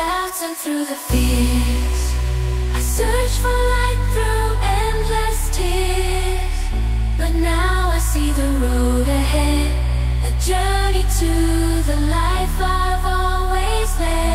doubts and through the fears. I search for light through endless tears, but now I see the road ahead, a journey to the life I've always led.